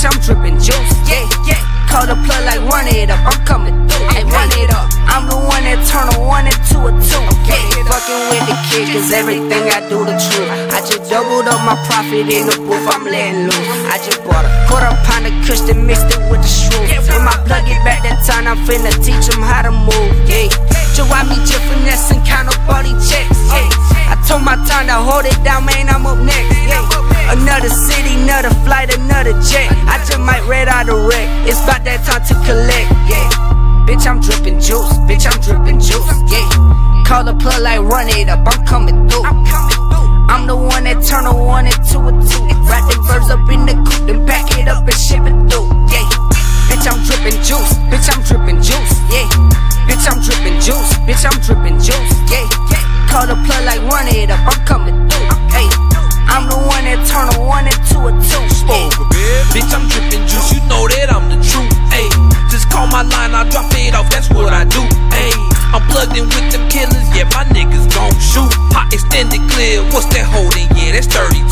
bitch, I'm dripping juice. Yeah, yeah. Call the plug like run it up. I'm coming through. Hey, run it up. I'm the one that turn a 1 into a 2. Yeah, fucking with the kid, cause everything I do the truth. I just doubled up my profit in the booth. I'm letting loose. I just bought a quarter-pound of Christian, mixed it with the shrew. When my plug it back that time, I'm finna teach him how to move. Yeah, so I meet your finesse and count up all these checks. Yeah, I told my time to hold it down, man. I'm up next. Yeah. Another city, another flight, another jet. I just might red out the wreck. It's about that time to collect, yeah. Bitch, I'm drippin' juice, bitch, I'm drippin' juice, yeah. Call the plug like run it up, I'm coming through. I'm the one that turn a 1 into a 2. Wrap the verbs up in the coupe, then pack it up and ship it through, yeah. Bitch, I'm drippin' juice, bitch, I'm drippin' juice, yeah. Bitch, I'm drippin' juice, bitch, I'm drippin' juice, yeah. Call the plug like run it up, I'm coming through, hey. I'm the one that turn a 1 into a 2. Yeah. Bitch, I'm drippin' juice, you know that I'm the truth. Ayy, just call my line, I'll drop it off, that's what I do. Ayy, I'm plugged in with them killers, yeah, my niggas gon' shoot. Hot extended clear, what's that holding? Yeah, that's 32.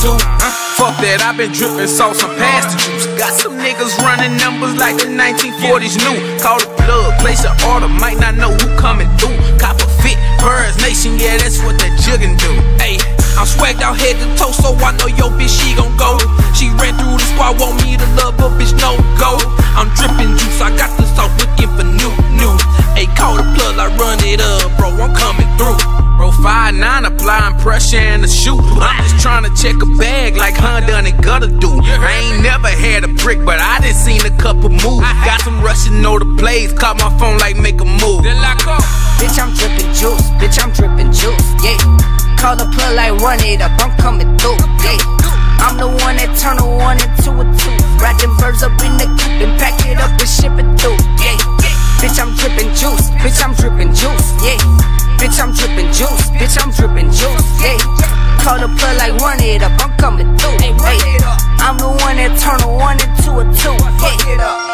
Fuck that, I've been drippin' sauce, I'm past the juice. Got some niggas running numbers like the 1940s new. Call the plug, place an order, might not know who coming through. Cop a fit, Birds Nation, yeah, that's what that juggin' do. Ayy, I'm swagged out head to toe, so I know your bitch, she gon' go. She ran through the squad, want me to love her, bitch, no go. I'm drippin' juice, I got the sauce, looking for new. Ayy, call the plug, I run it up, bro, I'm comin' through. Bro, 5'9", applying pressure and a shoot. I'm just tryna check a bag like Honda and Gutter do. I ain't never had a brick, but I done seen a couple moves. Got some rushing, know the plays, call my phone like make a move. Bitch, I'm drippin' juice, bitch, I'm drippin' juice, yeah. Call the plug like run it up, I'm coming through, yeah. I'm the one that turn a 1 into a 2. Wrap them birds up in the coop and pack it up and ship it through, yeah. Bitch, I'm drippin' juice, bitch, I'm drippin' juice, yeah. Bitch, I'm drippin' juice, bitch, I'm drippin' juice, yeah. Call the plug like run it up, I'm coming through, hey. I'm the one that turn a 1 into a 2, yeah.